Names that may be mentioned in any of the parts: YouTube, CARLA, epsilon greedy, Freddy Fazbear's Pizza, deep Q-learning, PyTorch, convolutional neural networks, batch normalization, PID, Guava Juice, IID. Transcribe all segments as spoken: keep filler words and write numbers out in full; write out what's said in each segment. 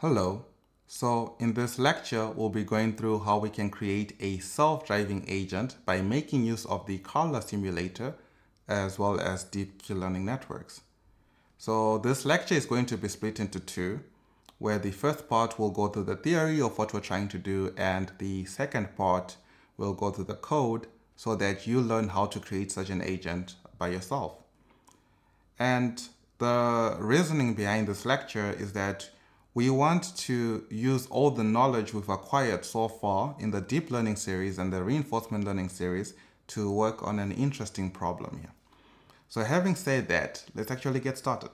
Hello, so in this lecture, we'll be going through how we can create a self-driving agent by making use of the Carla simulator as well as deep Q-learning networks. So this lecture is going to be split into two, where the first part will go through the theory of what we're trying to do, and the second part will go through the code so that you learn how to create such an agent by yourself. And the reasoning behind this lecture is that we want to use all the knowledge we've acquired so far in the deep learning series and the reinforcement learning series to work on an interesting problem here. So having said that, let's actually get started.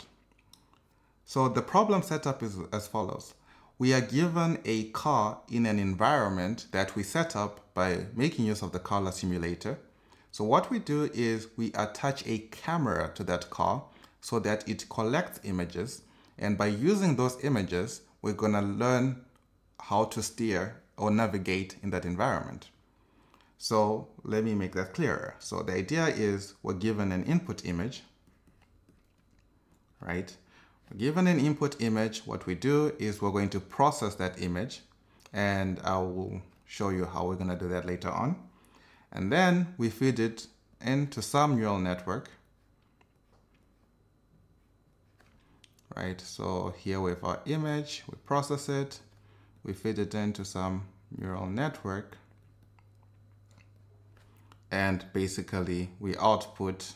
So the problem setup is as follows. We are given a car in an environment that we set up by making use of the Carla simulator. So what we do is we attach a camera to that car so that it collects images. And by using those images, we're going to learn how to steer or navigate in that environment. So let me make that clearer. So the idea is we're given an input image, right? We're given an input image. What we do is we're going to process that image, and I will show you how we're going to do that later on. And then we feed it into some neural network. Right, so here we have our image, we process it, we feed it into some neural network, and basically we output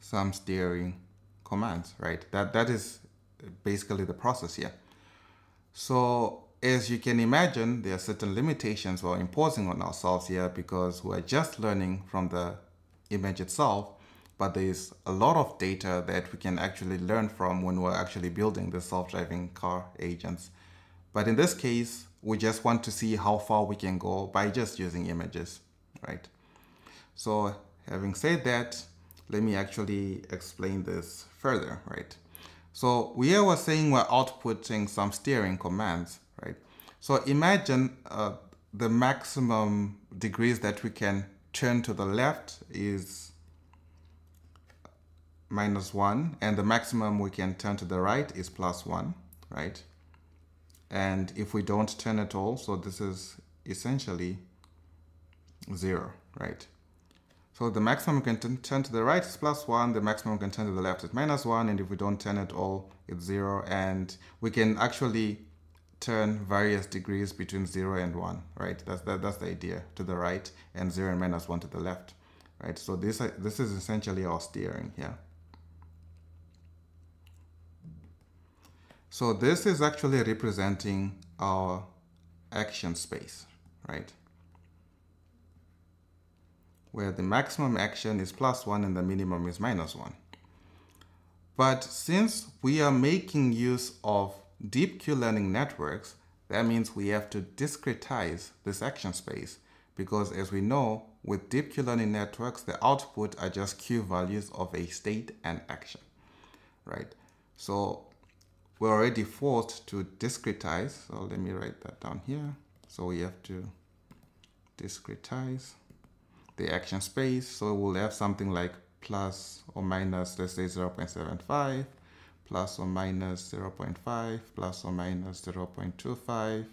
some steering commands, right? That, that is basically the process here. So as you can imagine, there are certain limitations we're imposing on ourselves here because we're just learning from the image itself. But there's a lot of data that we can actually learn from when we're actually building the self-driving car agents. But in this case, we just want to see how far we can go by just using images, right? So having said that, let me actually explain this further, right? So here we're saying we're outputting some steering commands, right? So imagine uh, the maximum degrees that we can turn to the left is minus one, and the maximum we can turn to the right is plus one, right? And if we don't turn at all, so this is essentially zero, right? So the maximum we can turn to the right is plus one, the maximum we can turn to the left is minus one, and if we don't turn at all, it's zero, and we can actually turn various degrees between zero and one, right? That's, that, that's the idea, to the right, and zero and minus one to the left, right? So this, this is essentially our steering here. So this is actually representing our action space, right? Where the maximum action is plus one and the minimum is minus one. But since we are making use of deep Q-learning networks, that means we have to discretize this action space, because as we know, with deep Q-learning networks, the output are just Q values of a state and action, right? So we're already forced to discretize. So let me write that down here. So we have to discretize the action space. So we'll have something like plus or minus, let's say zero point seven five, plus or minus zero point five, plus or minus zero point two five,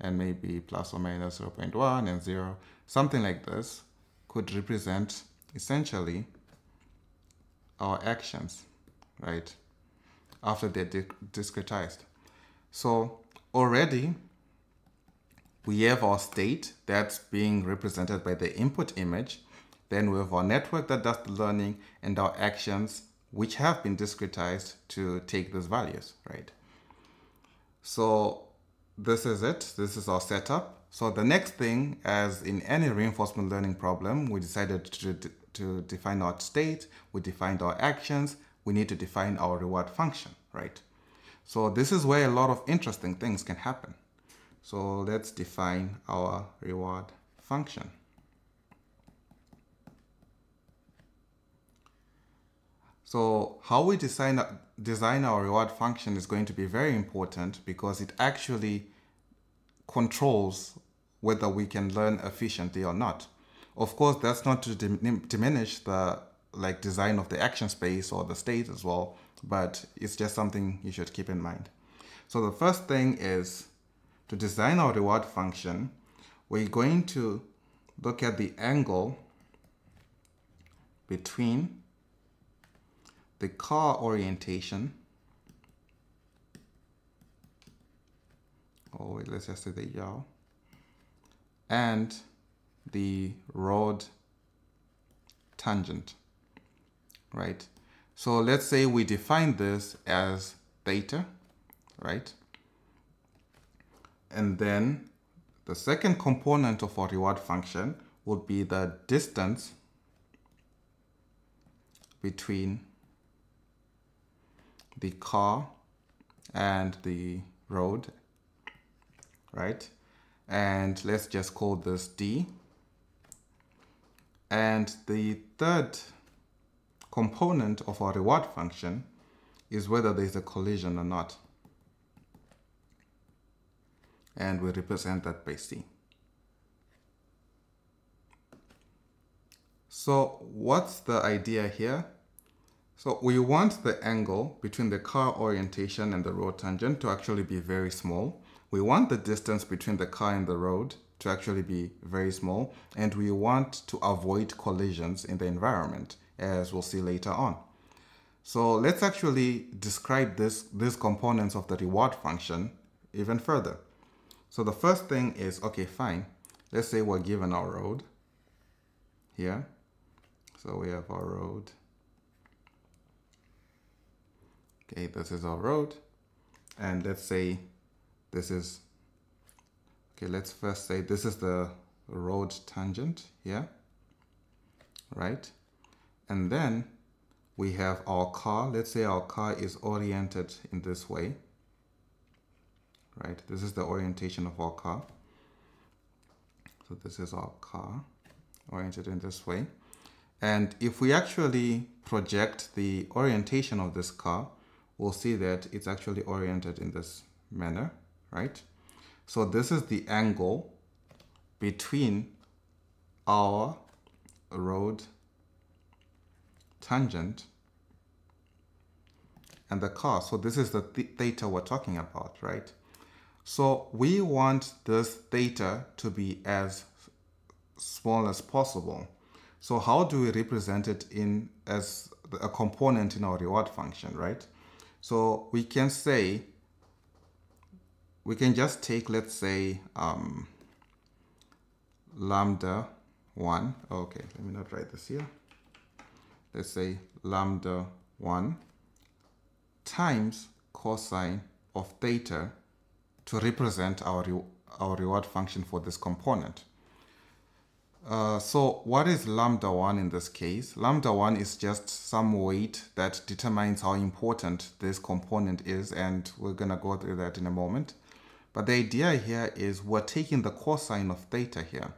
and maybe plus or minus zero point one and zero. Something like this could represent essentially our actions, right? After they're discretized. So already we have our state that's being represented by the input image. Then we have our network that does the learning, and our actions, which have been discretized to take those values, right? So this is it. This is our setup. So the next thing, as in any reinforcement learning problem, we decided to, to define our state, we defined our actions, we need to define our reward function, right? So this is where a lot of interesting things can happen. So let's define our reward function. So how we design, design our reward function is going to be very important, because it actually controls whether we can learn efficiently or not. Of course, that's not to dim- diminish the like design of the action space or the state as well, but it's just something you should keep in mind. So the first thing is to design our reward function. We're going to look at the angle between the car orientation. Oh, wait, let's just say the yaw. And the road tangent, right? So let's say we define this as theta, right? And then the second component of our reward function would be the distance between the car and the road, right? And let's just call this D. And the third component of our reward function is whether there's a collision or not. And we represent that by C. So what's the idea here? So we want the angle between the car orientation and the road tangent to actually be very small. We want the distance between the car and the road to actually be very small, and we want to avoid collisions in the environment, as we'll see later on. So let's actually describe this, these components of the reward function even further. So the first thing is, okay, fine. Let's say we're given our road here. So we have our road. Okay, this is our road. And let's say this is, okay, let's first say this is the road tangent here, right? And then we have our car. Let's say our car is oriented in this way, right? This is the orientation of our car. So this is our car oriented in this way. And if we actually project the orientation of this car, we'll see that it's actually oriented in this manner, right? So this is the angle between our road tangent and the car. So this is the th theta we're talking about, right? So we want this theta to be as small as possible. So how do we represent it in as a component in our reward function, right? So we can say, we can just take, let's say, um, lambda one. Okay, let me not write this here. Let's say lambda one times cosine of theta to represent our, re our reward function for this component. Uh, so what is lambda one in this case? Lambda one is just some weight that determines how important this component is, and we're gonna go through that in a moment. But the idea here is we're taking the cosine of theta here.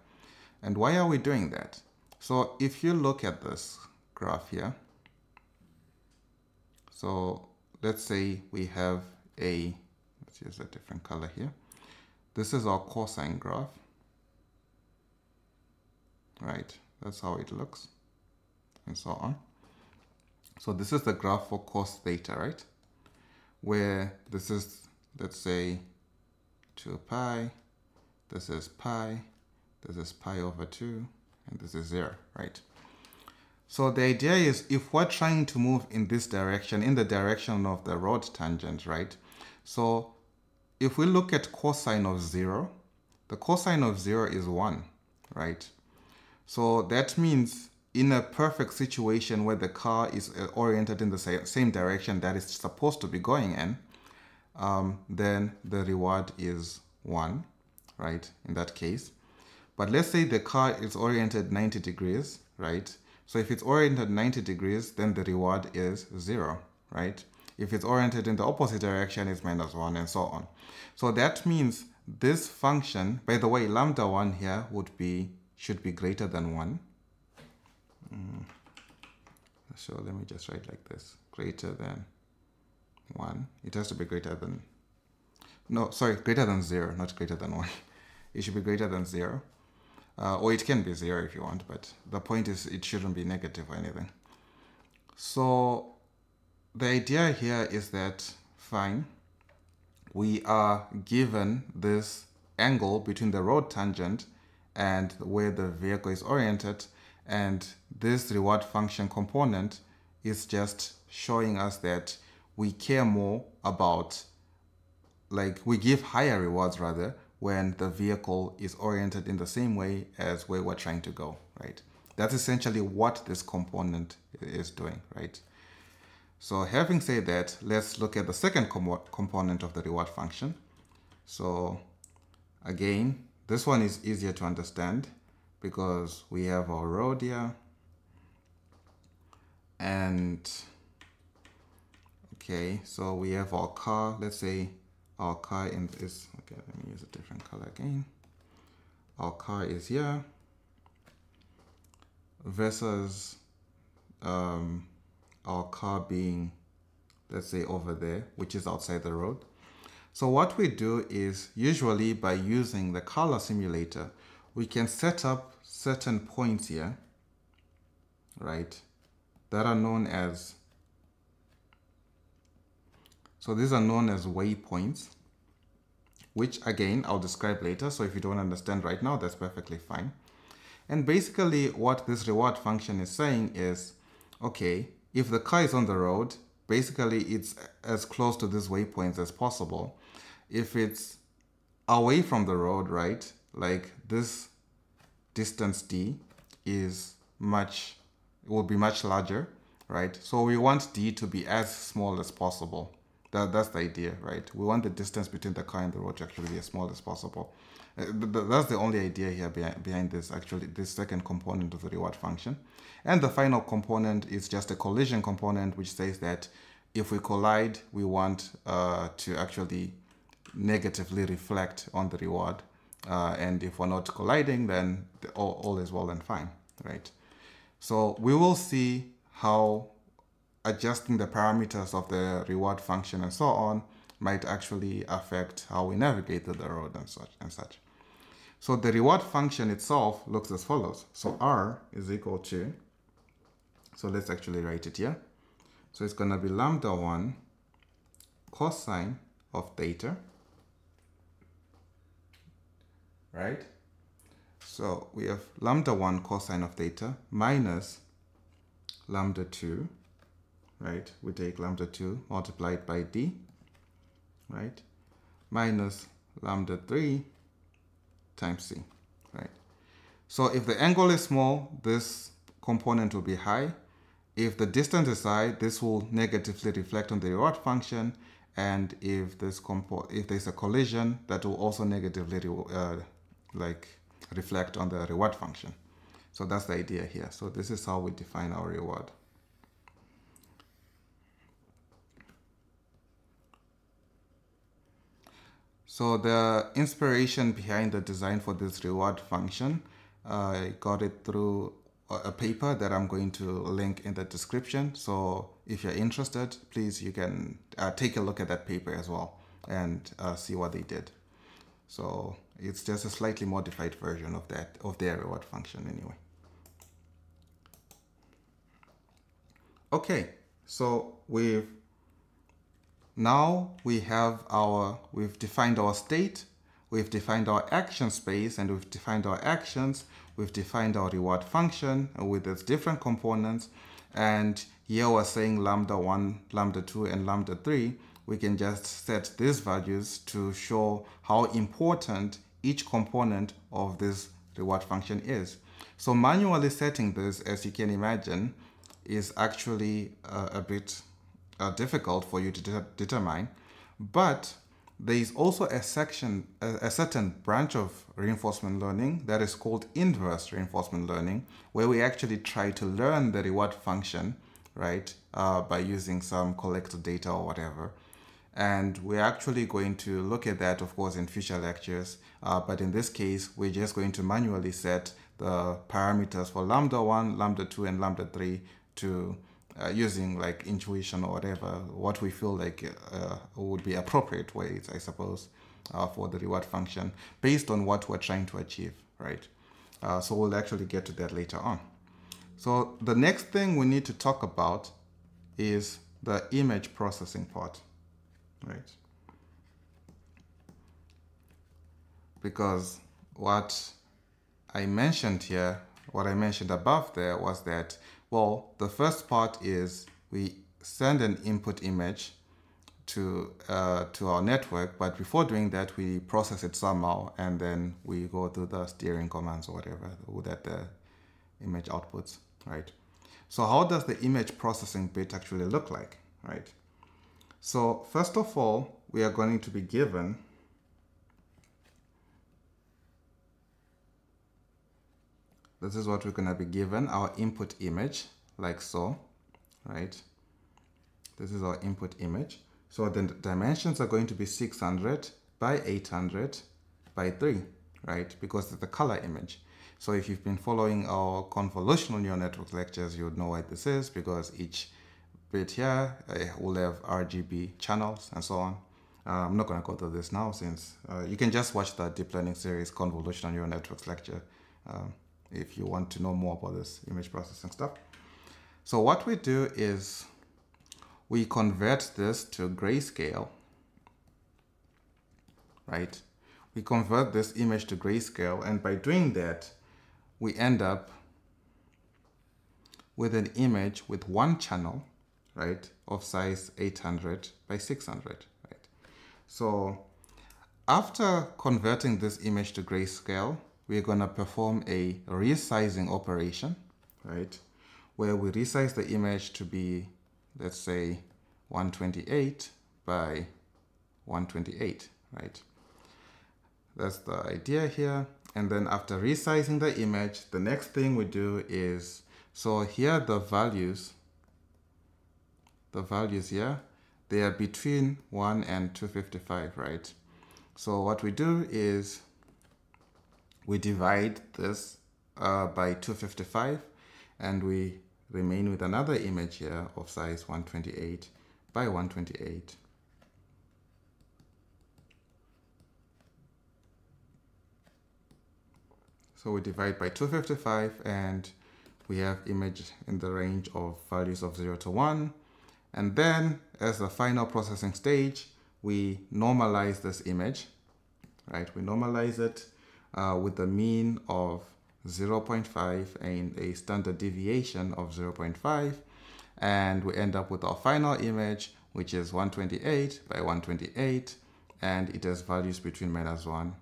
And why are we doing that? So if you look at this graph here, so let's say we have a, let's use a different color here. This is our cosine graph, right? That's how it looks and so on. So this is the graph for cos theta, right? Where this is, let's say, two pi, this is pi, this is pi over two, and this is zero, right? So the idea is if we're trying to move in this direction, in the direction of the road tangent, right? So if we look at cosine of zero, the cosine of zero is one, right? So that means in a perfect situation where the car is oriented in the same direction that it's supposed to be going in, um, then the reward is one, right, in that case. But let's say the car is oriented ninety degrees, right? So if it's oriented ninety degrees, then the reward is zero, right? If it's oriented in the opposite direction, it's minus one and so on. So that means this function, by the way, lambda one here would be, should be greater than one. Mm. So let me just write like this, greater than one. It has to be greater than, no, sorry, greater than zero, not greater than one. It should be greater than zero. Uh, or it can be zero if you want, but the point is it shouldn't be negative or anything. So the idea here is that, fine, we are given this angle between the road tangent and where the vehicle is oriented, and this reward function component is just showing us that we care more about, like we give higher rewards rather when the vehicle is oriented in the same way as where we're trying to go, right? That's essentially what this component is doing, right? So having said that, let's look at the second com component of the reward function. So again, this one is easier to understand because we have our road here. And okay, so we have our car. Let's say our car in this, okay, let me use a different color again. Our car is here versus um, our car being, let's say, over there, which is outside the road. So what we do is usually by using the color simulator, we can set up certain points here, right? That are known as, so these are known as waypoints, which again, I'll describe later. So if you don't understand right now, that's perfectly fine. And basically what this reward function is saying is, okay, if the car is on the road, basically it's as close to these waypoints as possible. If it's away from the road, right, like this distance D is much, it will be much larger, right? So we want D to be as small as possible. That, that's the idea, right? We want the distance between the car and the road to actually be as small as possible. Uh, that's the only idea here behind, behind this, actually, this second component of the reward function. And the final component is just a collision component, which says that if we collide, we want uh, to actually negatively reflect on the reward. Uh, and if we're not colliding, then the, all, all is well and fine, right? So we will see how adjusting the parameters of the reward function and so on might actually affect how we navigate through the road and such and such. So the reward function itself looks as follows. So R is equal to, so let's actually write it here. So it's gonna be lambda one cosine of theta, right? So we have lambda one cosine of theta minus lambda two, right? We take lambda two multiplied by D, right? Minus lambda three times C, right? So if the angle is small, this component will be high. If the distance is high, this will negatively reflect on the reward function. And if this compo if there's a collision, that will also negatively re uh, like reflect on the reward function. So that's the idea here. So this is how we define our reward. So the inspiration behind the design for this reward function, I uh, got it through a paper that I'm going to link in the description. So if you're interested, please, you can uh, take a look at that paper as well and uh, see what they did. So it's just a slightly modified version of that, of their reward function anyway. Okay, so we've now we have our, we've defined our state, we've defined our action space, and we've defined our actions, we've defined our reward function with its different components. And here we're saying lambda one, lambda two, and lambda three. We can just set these values to show how important each component of this reward function is. So manually setting this, as you can imagine, is actually uh, a bit Uh, difficult for you to de determine, but there is also a section, a, a certain branch of reinforcement learning that is called inverse reinforcement learning, where we actually try to learn the reward function, right, uh, by using some collected data or whatever. And we're actually going to look at that, of course, in future lectures. Uh, but in this case, we're just going to manually set the parameters for lambda one, lambda two, and lambda three to Uh, using like intuition or whatever, what we feel like uh, would be appropriate ways, I suppose, uh, for the reward function based on what we're trying to achieve, right? Uh, so we'll actually get to that later on. So the next thing we need to talk about is the image processing part, right? Because what I mentioned here, what I mentioned above there was that, well, the first part is we send an input image to uh, to our network, but before doing that, we process it somehow, and then we go through the steering commands or whatever that the image outputs, right? So how does the image processing bit actually look like, right? So first of all, we are going to be given this is what we're going to be given, our input image, like so, right? This is our input image. So the dimensions are going to be six hundred by eight hundred by three, right? Because it's the color image. So if you've been following our convolutional neural network lectures, you would know what this is, because each bit here will have R G B channels and so on. Uh, I'm not going to go through this now, since uh, you can just watch the deep learning series convolutional neural networks lecture um, if you want to know more about this image processing stuff. So what we do is we convert this to grayscale, right? We convert this image to grayscale, and by doing that, we end up with an image with one channel, right, of size eight hundred by six hundred, right? So after converting this image to grayscale, we're going to perform a resizing operation, right, where we resize the image to be, let's say, one twenty-eight by one twenty-eight, right? That's the idea here. And then after resizing the image, the next thing we do is, so here the values, the values here, they are between one and two fifty-five, right? So what we do is we divide this uh, by two fifty-five, and we remain with another image here of size one twenty-eight by one twenty-eight. So we divide by two fifty-five, and we have image in the range of values of zero to one. And then as the final processing stage, we normalize this image, right? We normalize it uh, with the mean of zero point five and a standard deviation of zero point five, and we end up with our final image, which is one twenty-eight by one twenty-eight, and it has values between minus one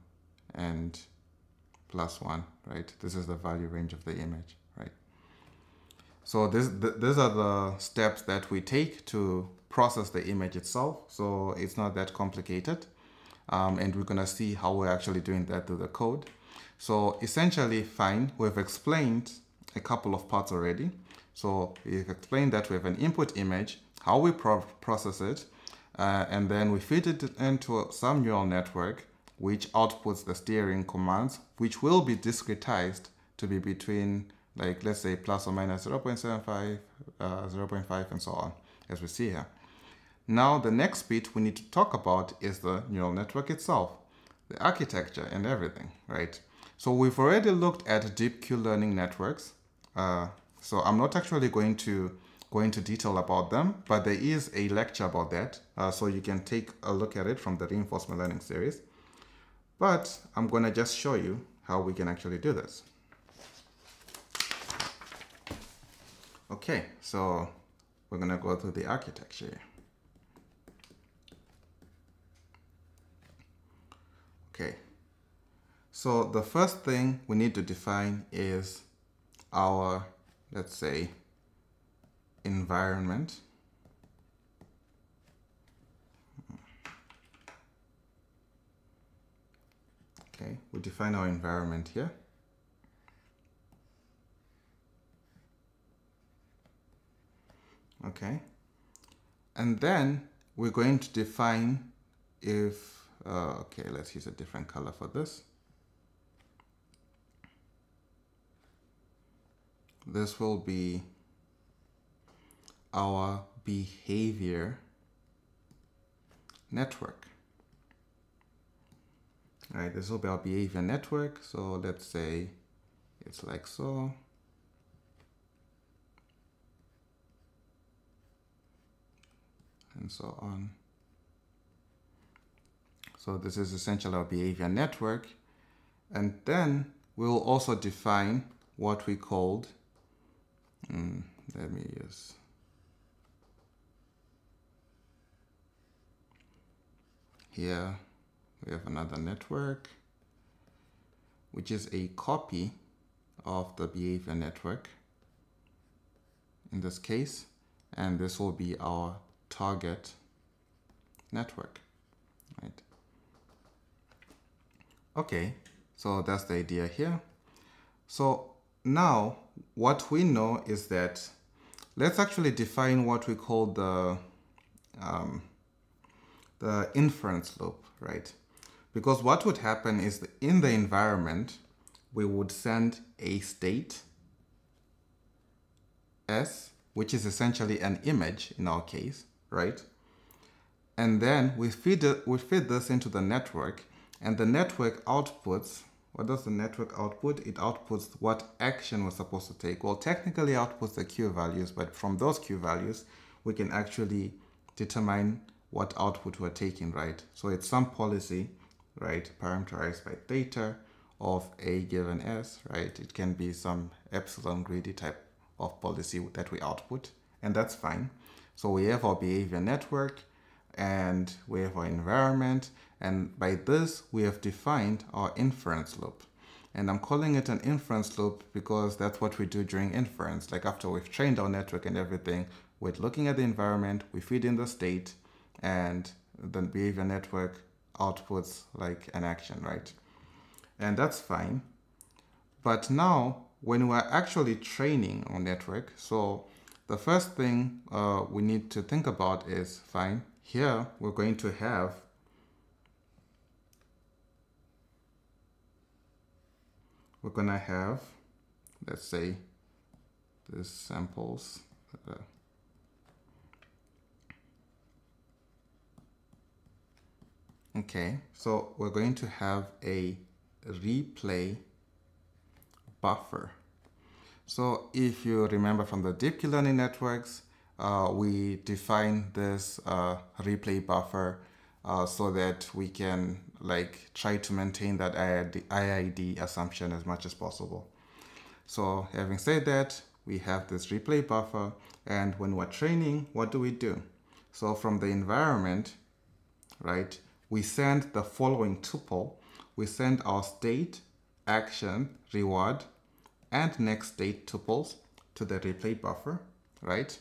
and plus one, right? This is the value range of the image, right? So this th these are the steps that we take to process the image itself. So it's not that complicated, um, and we're gonna see how we're actually doing that through the code. So essentially, fine, we've explained a couple of parts already. So we've explained that we have an input image, how we pro process it, uh, and then we feed it into some neural network, which outputs the steering commands, which will be discretized to be between, like, let's say, plus or minus zero point seven five, uh, zero point five, and so on, as we see here. Now, the next bit we need to talk about is the neural network itself, the architecture and everything, right? So we've already looked at deep Q-learning networks. Uh, so I'm not actually going to go into detail about them, but there is a lecture about that. Uh, so you can take a look at it from the reinforcement learning series. But I'm going to just show you how we can actually do this. Okay, so we're going to go through the architecture. Okay. So the first thing we need to define is our, let's say, environment. Okay, we define our environment here. Okay, and then we're going to define if, uh, okay, let's use a different color for this. This will be our behavior network. All right, this will be our behavior network. So let's say it's like so. and so on. So this is essentially our behavior network. And then we will also define what we called, um, let me use, here we have another network, which is a copy of the behavior network in this case, and this will be our target network, right? Okay, so that's the idea here. So now what we know is that, let's actually define what we call the, um, the inference loop, right? Because what would happen is that in the environment, we would send a state S, which is essentially an image in our case, right? And then we feed, it, we feed this into the network, and the network outputs, what does the network output? It outputs what action we're supposed to take. Well, technically outputs the Q values, but from those Q values, we can actually determine what output we're taking, right? So it's some policy, right, parameterized by theta of a given S, right? It can be some epsilon greedy type of policy that we output, and that's fine. So we have our behavior network and we have our environment, and by this we have defined our inference loop. And I'm calling it an inference loop because that's what we do during inference. Like after we've trained our network and everything, we're looking at the environment, we feed in the state, and the behavior network outputs like an action, right? And that's fine. But now when we're actually training our network, so the first thing uh, we need to think about is, fine, here we're going to have we're gonna have let's say this samples uh, okay, so we're going to have a replay buffer. So if you remember from the deep Q-learning networks, uh, we define this uh, replay buffer uh, so that we can like try to maintain that I I D assumption as much as possible. So having said that, we have this replay buffer, and when we're training, what do we do? So from the environment, right, we send the following tuple. We send our state, action, reward, and next state tuples to the replay buffer, right?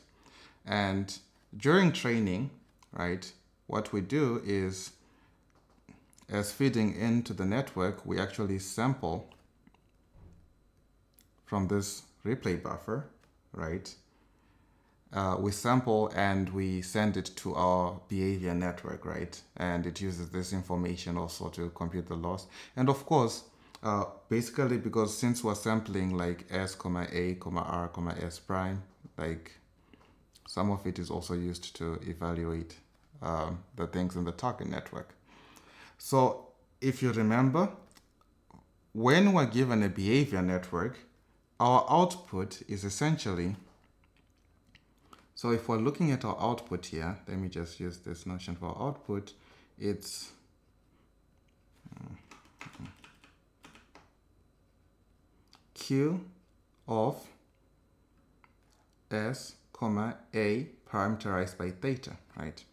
And during training, right, what we do is, as feeding into the network, we actually sample from this replay buffer, right? Uh, we sample and we send it to our behavior network, right? And it uses this information also to compute the loss. And of course, Uh, basically, because since we're sampling like S, A, R, S prime, like some of it is also used to evaluate um, the things in the target network. So if you remember, when we're given a behavior network, our output is essentially, so if we're looking at our output here, let me just use this notion for our output, it's, Q of S, A parameterized by theta, right?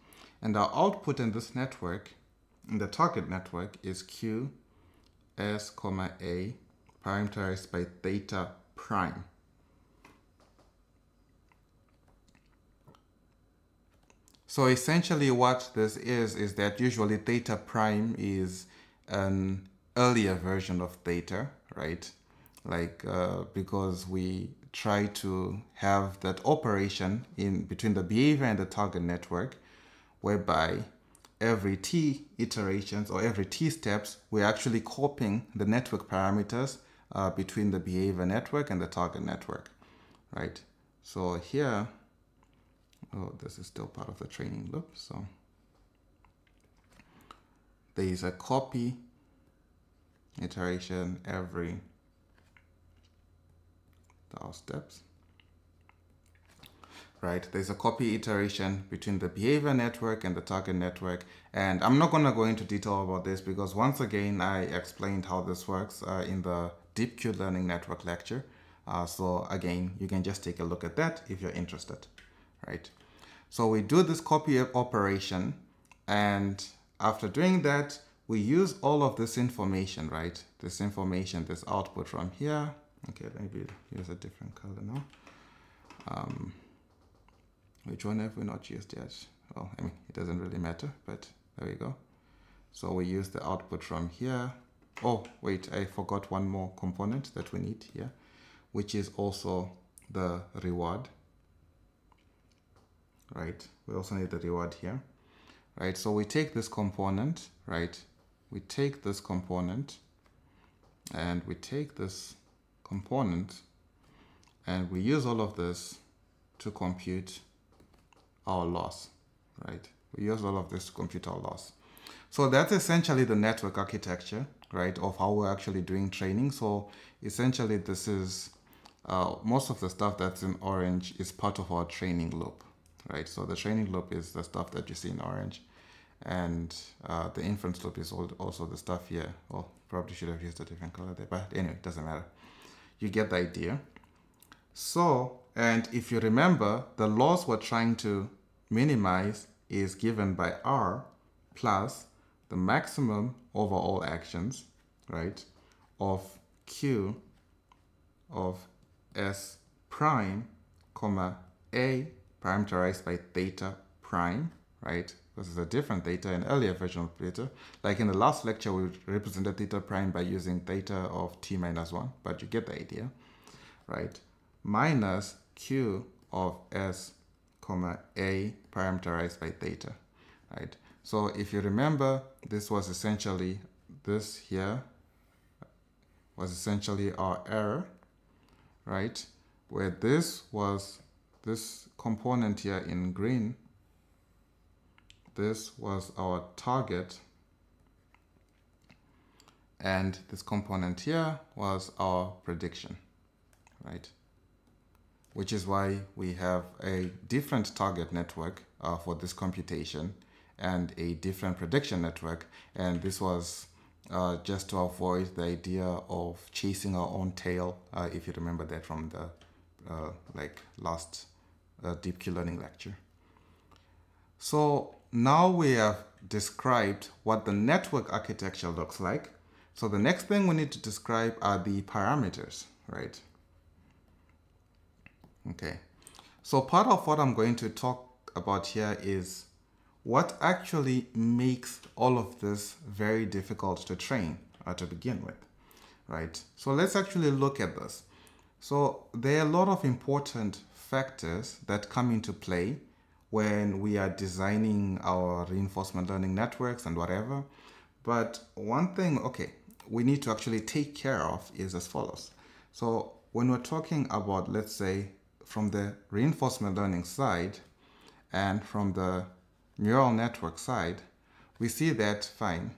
And our output in this network, in the target network, is Q S, A parameterized by theta prime. So essentially what this is, is that usually theta prime is an earlier version of theta, right? Like uh, because we try to have that operation in between the behavior and the target network, whereby every T iterations or every T steps, we're actually copying the network parameters uh, between the behavior network and the target network, right? So here, oh, this is still part of the training loop. So there is a copy iteration every our steps. right? There's a copy iteration between the behavior network and the target network. And I'm not going to go into detail about this because once again, I explained how this works uh, in the deep Q-learning network lecture. Uh, so again, you can just take a look at that if you're interested, right? So we do this copy operation. And after doing that, we use all of this information, right? This information, this output from here. Okay, maybe use a different color now. Um, which one have we not used yet? Well, I mean, it doesn't really matter, but there we go. So we use the output from here. Oh, wait, I forgot one more component that we need here, which is also the reward, right? We also need the reward here, right? So we take this component, right? We take this component and we take this component and we use all of this to compute our loss, right? We use all of this to compute our loss. So that's essentially the network architecture, right? Of how we're actually doing training. So essentially this is, uh, most of the stuff that's in orange is part of our training loop, right? So the training loop is the stuff that you see in orange. And uh, the inference loop is also the stuff here. Oh, probably should have used a different color there, but anyway, it doesn't matter. You get the idea. So, and if you remember, the loss we're trying to minimize is given by R plus the maximum over all actions, right, of Q of S prime, comma, A parameterized by theta prime, right? This is a different theta, an earlier version of theta. Like in the last lecture, we represented theta prime by using theta of t minus one, but you get the idea, right? Minus Q of S, comma, A parameterized by theta, right? So if you remember, this was essentially, this here was essentially our error, right? Where this was, this component here in green, this was our target, and this component here was our prediction, right? Which is why we have a different target network uh, for this computation and a different prediction network. And this was uh, just to avoid the idea of chasing our own tail, uh, if you remember that from the uh, like last uh, deep Q-learning lecture. So now we have described what the network architecture looks like. So the next thing we need to describe are the parameters, right? Okay. So part of what I'm going to talk about here is what actually makes all of this very difficult to train or to begin with, right? So let's actually look at this. So there are a lot of important factors that come into play when we are designing our reinforcement learning networks and whatever. But one thing, okay, we need to actually take care of is as follows. So when we're talking about, let's say, from the reinforcement learning side and from the neural network side, we see that, fine,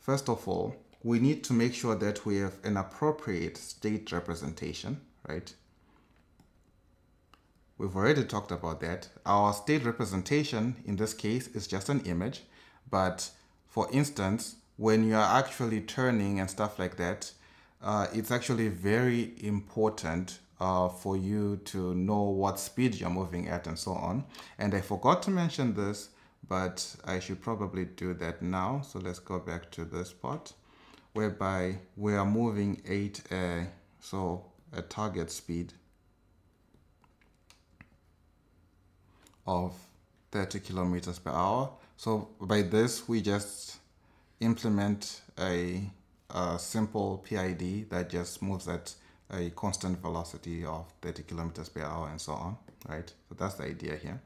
first of all, we need to make sure that we have an appropriate state representation, right? We've already talked about that. Our state representation in this case is just an image, but for instance, when you're actually turning and stuff like that, uh, it's actually very important uh, for you to know what speed you're moving at and so on. And I forgot to mention this, but I should probably do that now. So let's go back to this part whereby we are moving at a, so a target speed of thirty kilometers per hour. So by this, we just implement a, a simple P I D that just moves at a constant velocity of thirty kilometers per hour and so on, right? So that's the idea here.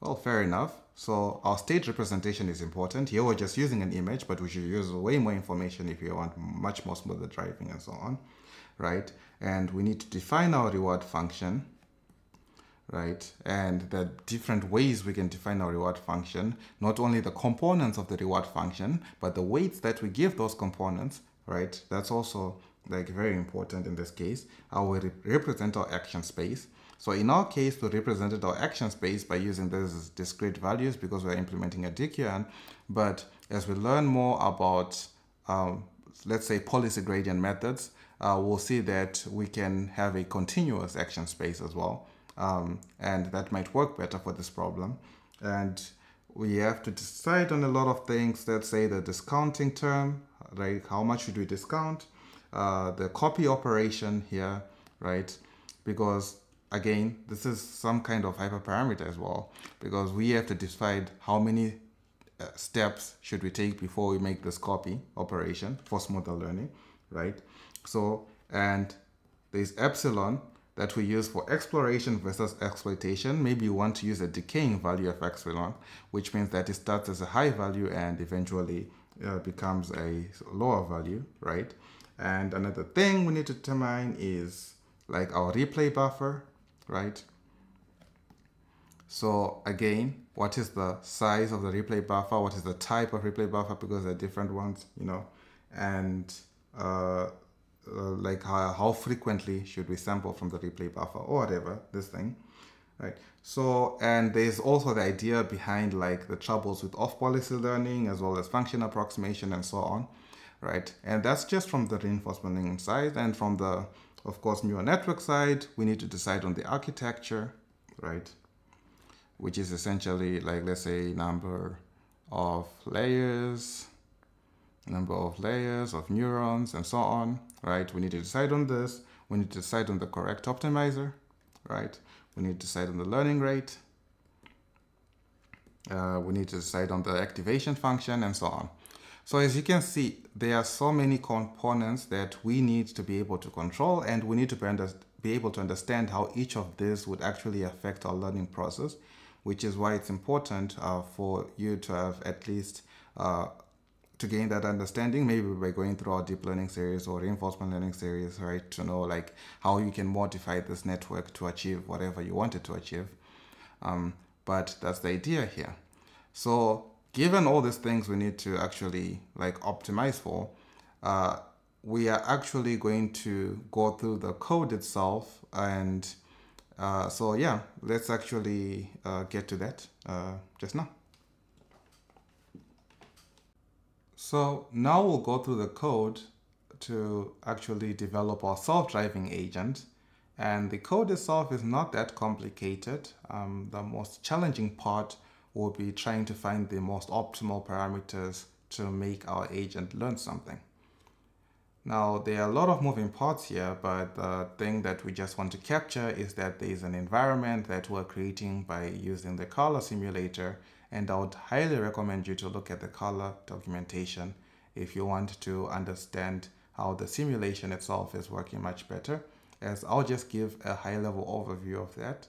Well, fair enough. So our state representation is important. Here we're just using an image, but we should use way more information if you want much more smoother driving and so on, right? And we need to define our reward function, right? And the different ways we can define our reward function, not only the components of the reward function, but the weights that we give those components, right? That's also like very important in this case, our represent our action space. So in our case, we represented our action space by using these discrete values because we're implementing a D Q N. But as we learn more about, um, let's say, policy gradient methods, uh, we'll see that we can have a continuous action space as well. Um, and that might work better for this problem. And we have to decide on a lot of things. Let's say the discounting term, right? How much should we discount? Uh, the copy operation here, right? Because again, this is some kind of hyperparameter as well, because we have to decide how many uh, steps should we take before we make this copy operation for smoother learning, right? So, and there's epsilon that we use for exploration versus exploitation. Maybe you want to use a decaying value of epsilon, which means that it starts as a high value and eventually uh, becomes a lower value, right? And another thing we need to determine is like our replay buffer, right? So again, what is the size of the replay buffer? What is the type of replay buffer? Because they're different ones, you know, and uh, uh, like how, how frequently should we sample from the replay buffer or whatever, this thing, right? So, and there's also the idea behind like the troubles with off-policy learning as well as function approximation and so on, right? And that's just from the reinforcement learning side. And from the, of course, neural network side, we need to decide on the architecture, right? Which is essentially like, let's say, number of layers, number of layers of neurons and so on, right? We need to decide on this. We need to decide on the correct optimizer, right? We need to decide on the learning rate. Uh, we need to decide on the activation function and so on. So as you can see, there are so many components that we need to be able to control, and we need to be able to understand how each of these would actually affect our learning process, which is why it's important uh, for you to have at least uh, to gain that understanding, maybe by going through our deep learning series or reinforcement learning series, right? To know like how you can modify this network to achieve whatever you want it to achieve. Um, but that's the idea here. So given all these things we need to actually like optimize for, uh, we are actually going to go through the code itself. And uh, so, yeah, let's actually uh, get to that uh, just now. So now we'll go through the code to actually develop our self-driving agent. And the code itself is not that complicated. Um, the most challenging part we'll be trying to find the most optimal parameters to make our agent learn something. Now, there are a lot of moving parts here, but the thing that we just want to capture is that there is an environment that we're creating by using the color simulator, and I would highly recommend you to look at the color documentation if you want to understand how the simulation itself is working much better, as I'll just give a high-level overview of that,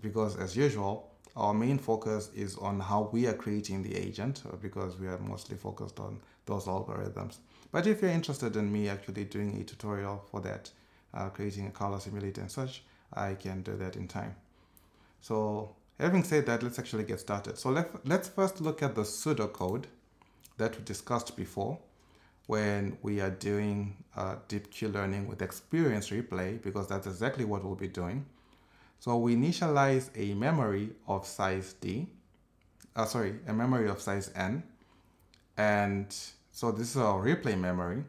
because as usual, our main focus is on how we are creating the agent, because we are mostly focused on those algorithms. But if you're interested in me actually doing a tutorial for that, uh, creating a color simulator and such, I can do that in time. So having said that, let's actually get started. So let's, let's first look at the pseudocode that we discussed before when we are doing uh, deep Q-learning with experience replay, because that's exactly what we'll be doing. So we initialize a memory of size D, uh, sorry, a memory of size N. And so this is our replay memory.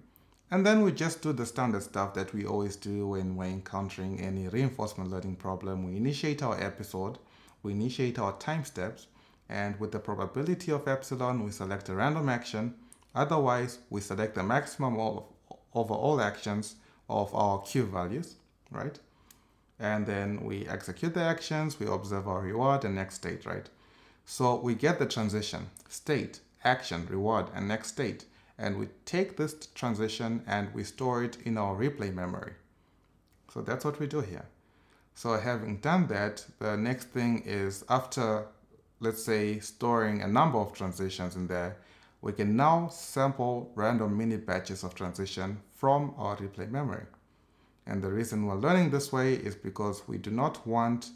And then we just do the standard stuff that we always do when we're encountering any reinforcement learning problem. We initiate our episode, we initiate our time steps, and with the probability of epsilon, we select a random action. Otherwise, we select the maximum of, over all actions of our Q values, right? And then we execute the actions, we observe our reward and next state, right? So we get the transition, state, action, reward, and next state. And we take this transition and we store it in our replay memory. So that's what we do here. So having done that, the next thing is after, let's say, storing a number of transitions in there, we can now sample random mini batches of transition from our replay memory. And the reason we're learning this way is because we do not want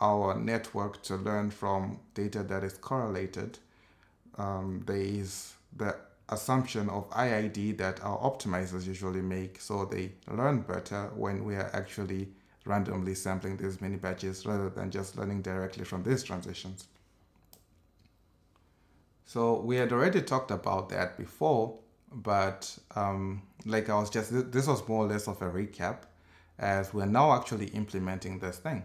our network to learn from data that is correlated. Um, there is the assumption of I I D that our optimizers usually make, so they learn better when we are actually randomly sampling these mini batches rather than just learning directly from these transitions. So we had already talked about that before, but um, like I was just, this was more or less of a recap, as we're now actually implementing this thing.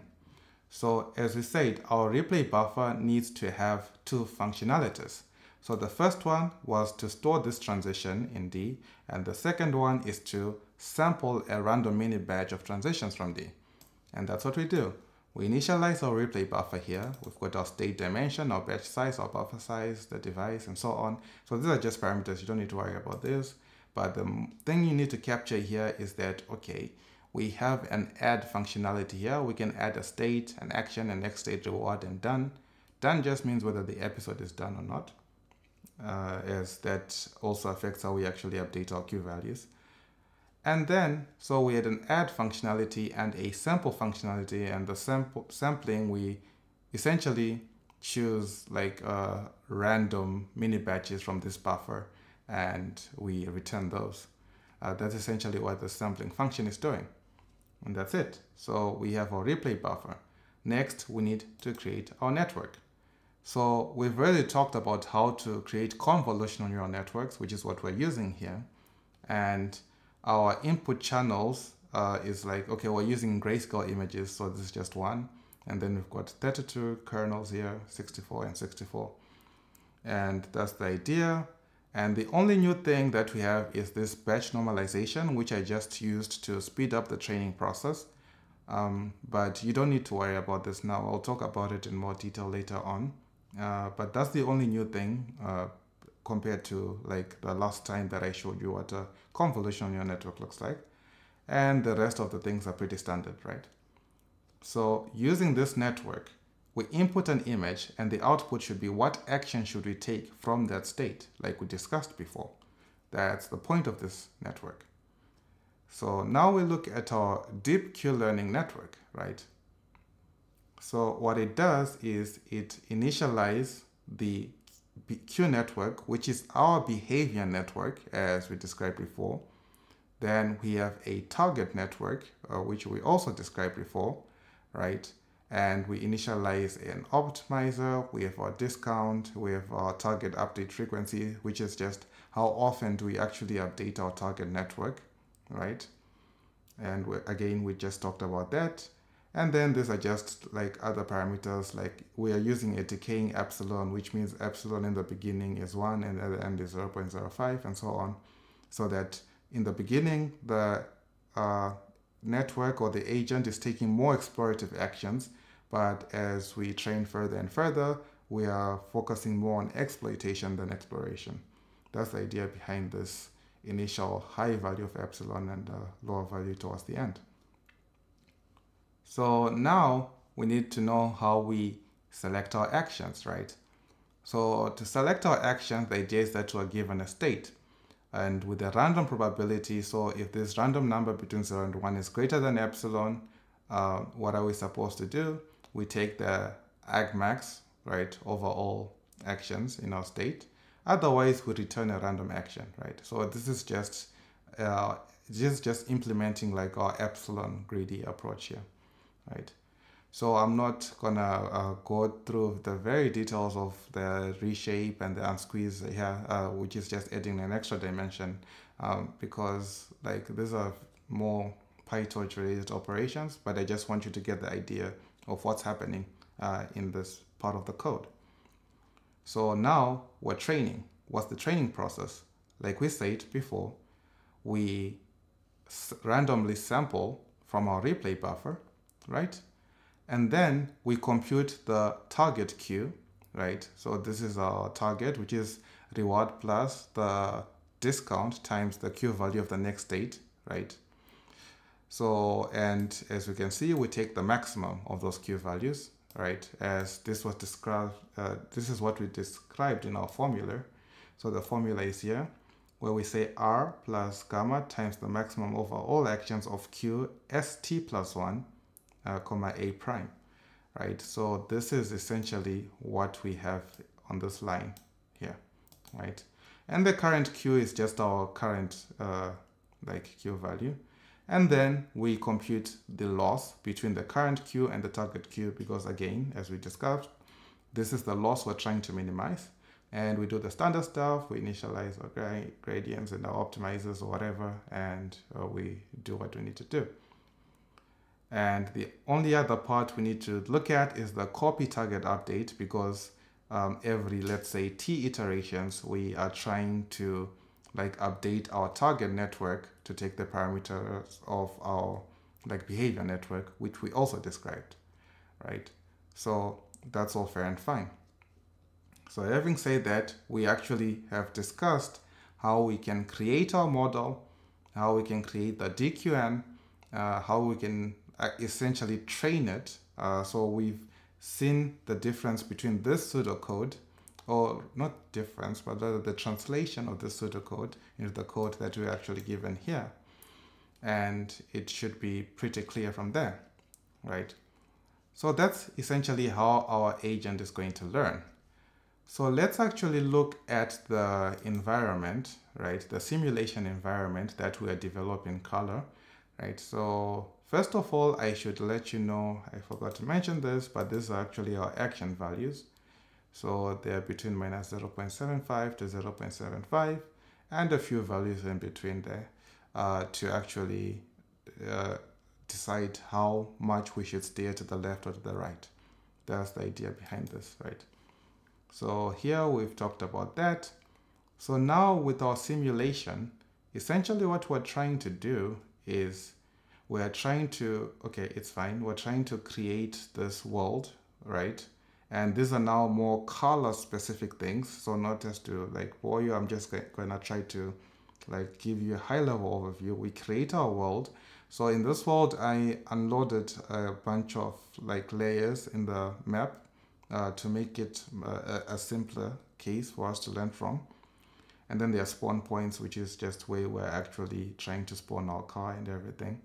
So as we said, our replay buffer needs to have two functionalities. So the first one was to store this transition in D, and the second one is to sample a random mini batch of transitions from D. And that's what we do. We initialize our replay buffer here. We've got our state dimension, our batch size, our buffer size, the device, and so on. So these are just parameters. You don't need to worry about this. But the thing you need to capture here is that, okay, we have an add functionality here. We can add a state, an action, an next state reward, and done. Done just means whether the episode is done or not, uh, as that also affects how we actually update our Q values. And then, so we had an add functionality and a sample functionality, and the sample, sampling, we essentially choose like uh, random mini batches from this buffer, and we return those. Uh, that's essentially what the sampling function is doing. And that's it. So we have our replay buffer. Next, we need to create our network. So we've already talked about how to create convolutional neural networks, which is what we're using here. And our input channels uh, is like, okay, we're using grayscale images, so this is just one. And then we've got thirty-two kernels here, sixty-four and sixty-four. And that's the idea. And the only new thing that we have is this batch normalization, which I just used to speed up the training process. Um, but you don't need to worry about this now. I'll talk about it in more detail later on. Uh, but that's the only new thing uh, compared to like the last time that I showed you what a convolutional neural network looks like. And the rest of the things are pretty standard, right? So using this network, we input an image, and the output should be what action should we take from that state, like we discussed before. That's the point of this network. So now we look at our deep Q-learning network, right? So what it does is it initializes the Q network, which is our behavior network, as we described before. Then we have a target network, uh, which we also described before, right? And we initialize an optimizer, we have our discount, we have our target update frequency, which is just how often do we actually update our target network, right? And we, again, we just talked about that. And then these are just like other parameters, like we are using a decaying epsilon, which means epsilon in the beginning is one and at the end is zero point zero five and so on. So that in the beginning, the uh, network or the agent is taking more explorative actions, but as we train further and further, we are focusing more on exploitation than exploration. That's the idea behind this initial high value of epsilon and a lower value towards the end. So now we need to know how we select our actions, right? So to select our actions, the idea is that we're given a state, and with a random probability. So if this random number between zero and one is greater than epsilon, uh, what are we supposed to do? We take the agmax, right, over all actions in our state. Otherwise, we return a random action, right? So this is just uh, just just implementing like our epsilon greedy approach here, right? So I'm not gonna uh, go through the very details of the reshape and the unsqueeze here, uh, which is just adding an extra dimension, um, because like these are more PyTorch related operations, but I just want you to get the idea of what's happening uh, in this part of the code. So now we're training. What's the training process? Like we said before, we randomly sample from our replay buffer, right? And then we compute the target Q, right? So this is our target, which is reward plus the discount times the Q value of the next state, right? So, and as we can see, we take the maximum of those Q values, right? As this was described, uh, this is what we described in our formula. So the formula is here, where we say R plus gamma times the maximum over all actions of Q S T plus one, Uh, comma a prime, right? So this is essentially what we have on this line here, right? and the current Q is just our current uh, like Q value. And then we compute the loss between the current Q and the target Q, because again, as we discussed, this is the loss we're trying to minimize. And we do the standard stuff, we initialize our gra gradients and our optimizers or whatever, and uh, we do what we need to do. And the only other part we need to look at is the copy target update, because um, every, let's say, T iterations, we are trying to like update our target network to take the parameters of our like behavior network, which we also described, right? So that's all fair and fine. So having said that, we actually have discussed how we can create our model, how we can create the D Q N, uh, how we can essentially train it. Uh, so we've seen the difference between this pseudocode, or not difference, but rather the translation of the pseudocode into the code that we're actually given here. And it should be pretty clear from there, right? So that's essentially how our agent is going to learn. So let's actually look at the environment, right? The simulation environment that we are developing Color, right? So first of all, I should let you know, I forgot to mention this, but these are actually our action values. So they're between minus zero point seven five to zero point seven five, and a few values in between there uh, to actually uh, decide how much we should steer to the left or to the right. That's the idea behind this, right? So here we've talked about that. So now with our simulation, essentially what we're trying to do is we're trying to, okay, it's fine. We're trying to create this world, right? And these are now more color specific things. So not just to like bore you, I'm just going to try to like give you a high level overview. We create our world. So in this world, I unloaded a bunch of like layers in the map uh, to make it uh, a simpler case for us to learn from. And then there are spawn points, which is just where we're actually trying to spawn our car and everything,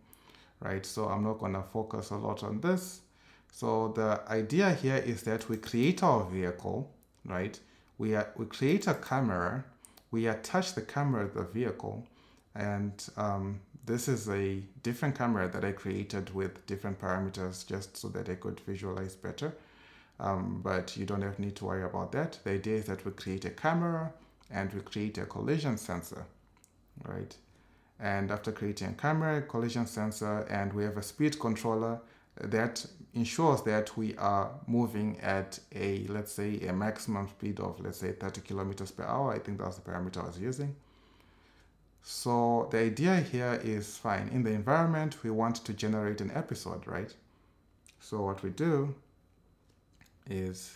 right? So I'm not going to focus a lot on this. So the idea here is that we create our vehicle, right? We, are, we create a camera, we attach the camera to the vehicle, and um, this is a different camera that I created with different parameters just so that I could visualize better, um, but you don't have need to worry about that. The idea is that we create a camera and we create a collision sensor, right? And after creating a camera, collision sensor, and we have a speed controller that ensures that we are moving at a, let's say, a maximum speed of, let's say, thirty kilometers per hour. I think that's the parameter I was using. So the idea here is fine. In the environment, we want to generate an episode, right? So what we do is,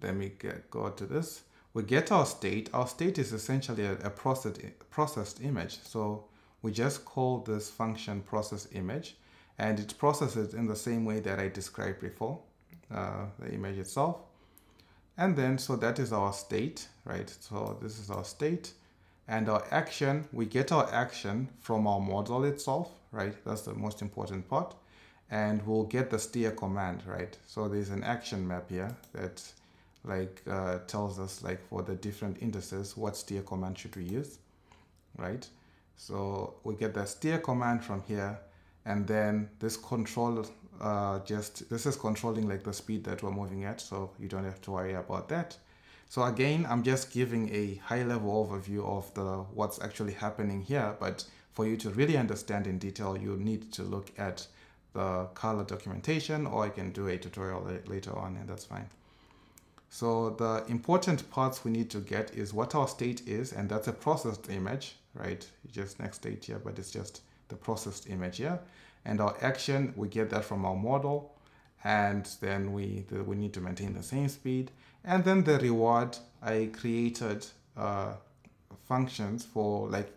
let me get, go to this. We get our state. Our state is essentially a, a processed, processed image. So we just call this function process image. And it processes in the same way that I described before, uh, the image itself. And then, so that is our state, right? So this is our state and our action. We get our action from our model itself, right? That's the most important part. And we'll get the steer command, right? So there's an action map here that like uh, tells us like for the different indices, what steer command should we use, right? So we get the steer command from here. And then this control, uh, just this is controlling like the speed that we're moving at, so you don't have to worry about that. So again, I'm just giving a high-level overview of the what's actually happening here. But for you to really understand in detail, you need to look at the color documentation, or I can do a tutorial later on, and that's fine. So the important parts we need to get is what our state is, and that's a processed image, right? Just next state here, but it's just the processed image here, and our action, we get that from our model, and then we the, we need to maintain the same speed. And then the reward, I created uh, functions for like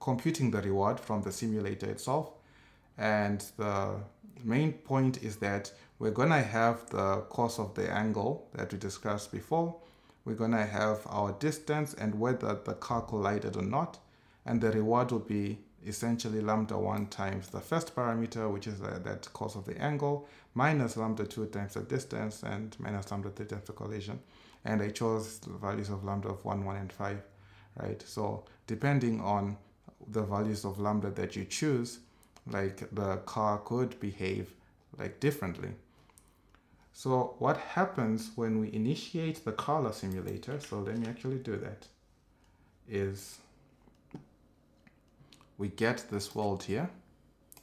computing the reward from the simulator itself, and the main point is that we're gonna have the cos of the angle that we discussed before, we're gonna have our distance and whether the car collided or not, and the reward will be essentially lambda one times the first parameter, which is uh, that cos of the angle, minus lambda two times the distance, and minus lambda three times the collision. And I chose the values of lambda of one, one, and five, right? So depending on the values of lambda that you choose, like the car could behave like differently. So what happens when we initiate the color simulator, so let me actually do that, is we get this world here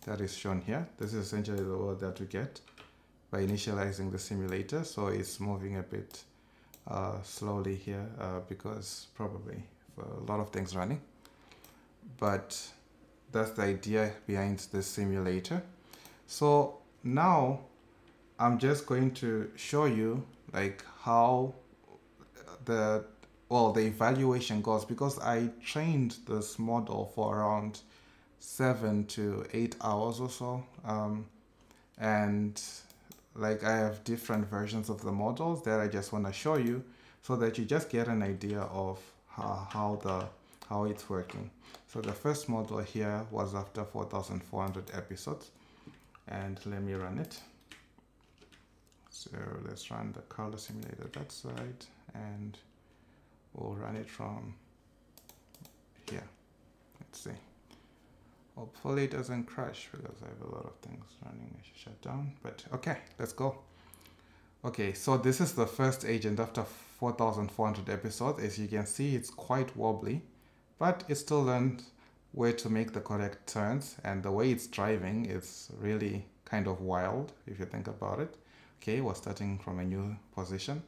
that is shown here. This is essentially the world that we get by initializing the simulator. So it's moving a bit uh, slowly here uh, because probably for a lot of things running. But that's the idea behind this simulator. So now I'm just going to show you like how the, well, the evaluation goes, because I trained this model for around seven to eight hours or so. Um, and like I have different versions of the models that I just want to show you so that you just get an idea of how, how the how it's working. So the first model here was after four thousand four hundred episodes, and let me run it. So let's run the color simulator that side, and we'll run it from here. Let's see. Hopefully it doesn't crash because I have a lot of things running. I should shut down, but okay, let's go. Okay, so this is the first agent after four thousand four hundred episodes. As you can see, it's quite wobbly, but it still learned where to make the correct turns, and the way it's driving is really kind of wild if you think about it. Okay, we're starting from a new position.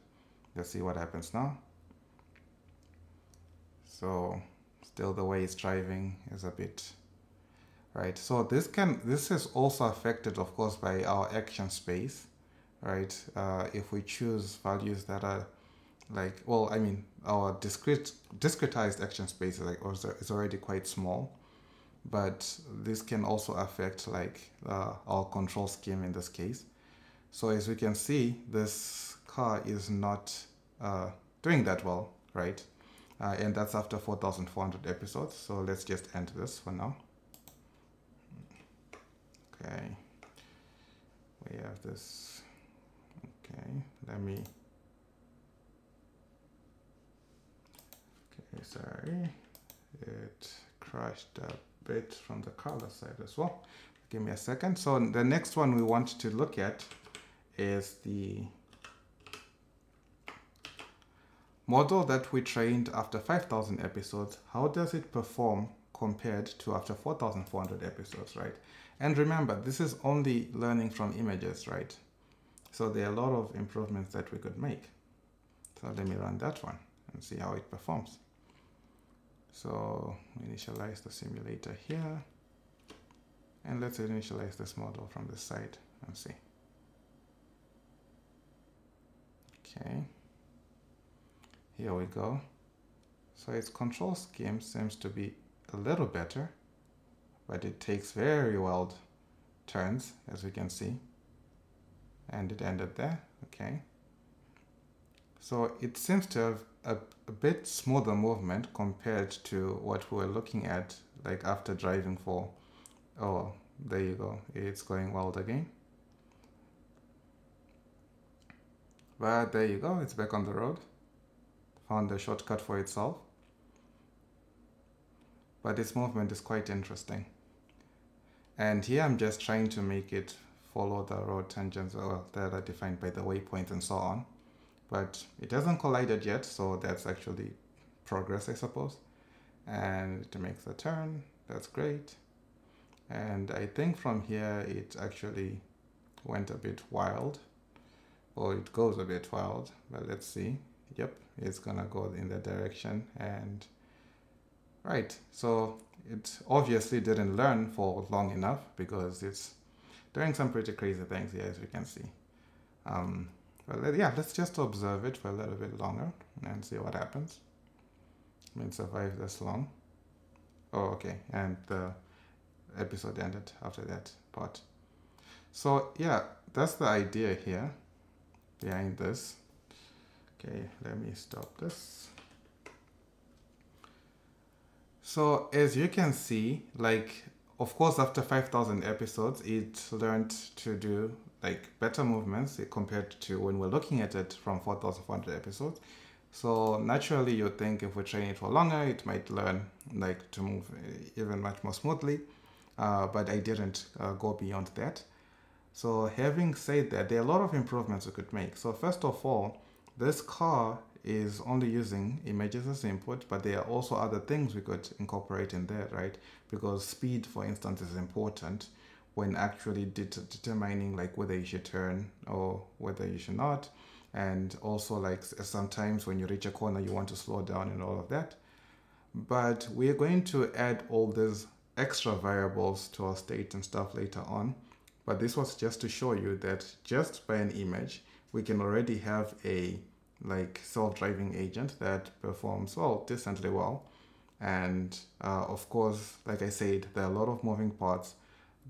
Let's see what happens now. So still the way it's driving is a bit, right? So this can, this is also affected, of course, by our action space, right? Uh, if we choose values that are like, well, I mean, our discrete, discretized action space is, like, is already quite small, but this can also affect like uh, our control scheme in this case. So as we can see, this car is not uh, doing that well, right? Uh, and that's after four thousand four hundred episodes. So let's just end this for now. Okay, we have this. Okay, let me. Okay, sorry, it crashed a bit from the color side as well. Give me a second. So the next one we want to look at is the model that we trained after five thousand episodes. How does it perform compared to after four thousand four hundred episodes, right? And remember, this is only learning from images, right? So there are a lot of improvements that we could make. So let me run that one and see how it performs. So initialize the simulator here. And let's initialize this model from this side and see. Okay, here we go. So its control scheme seems to be a little better, but it takes very wild turns, as we can see. And it ended there, okay. So it seems to have a, a bit smoother movement compared to what we were looking at, like after driving for, oh, there you go, it's going wild again. But there you go, it's back on the road. Found a shortcut for itself. But its movement is quite interesting. And here I'm just trying to make it follow the road tangents, well, that are defined by the waypoints and so on. But it hasn't collided yet, so that's actually progress, I suppose. And it makes a turn, that's great. And I think from here it actually went a bit wild. Well, it goes a bit wild, but let's see. Yep, it's gonna go in that direction. And right, so it obviously didn't learn for long enough because it's doing some pretty crazy things here, as we can see. Um, but yeah, let's just observe it for a little bit longer and see what happens. It may survive this long. Oh, okay, and the episode ended after that part. So yeah, that's the idea here behind this. Okay, let me stop this. So as you can see, like, of course, after five thousand episodes, it learned to do like better movements compared to when we're looking at it from four thousand four hundred episodes. So naturally you think if we train it for longer, it might learn like to move even much more smoothly, uh, but I didn't uh, go beyond that. So having said that, there are a lot of improvements we could make. So first of all, this car is only using images as input, but there are also other things we could incorporate in there, right? Because speed, for instance, is important when actually de determining like whether you should turn or whether you should not. And also like sometimes when you reach a corner, you want to slow down and all of that. But we're going to add all these extra variables to our state and stuff later on. But this was just to show you that just by an image, we can already have a like self-driving agent that performs well, decently well. And uh, of course, like I said, there are a lot of moving parts,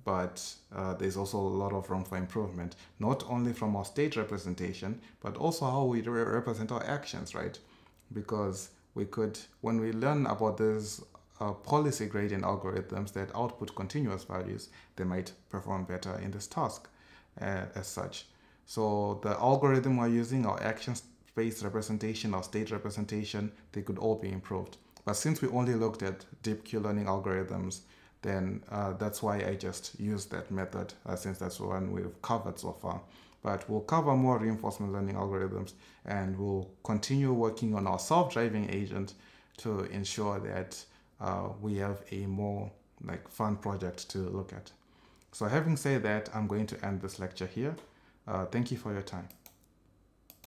but uh, there's also a lot of room for improvement, not only from our state representation, but also how we re represent our actions, right? Because we could, when we learn about these uh, policy gradient algorithms that output continuous values, they might perform better in this task uh, as such. So the algorithm we're using, our action space representation, our state representation, they could all be improved. But since we only looked at deep Q-learning algorithms, then uh, that's why I just used that method, uh, since that's the one we've covered so far. But we'll cover more reinforcement learning algorithms, and we'll continue working on our self-driving agent to ensure that uh, we have a more like fun project to look at. So having said that, I'm going to end this lecture here. Uh, thank you for your time.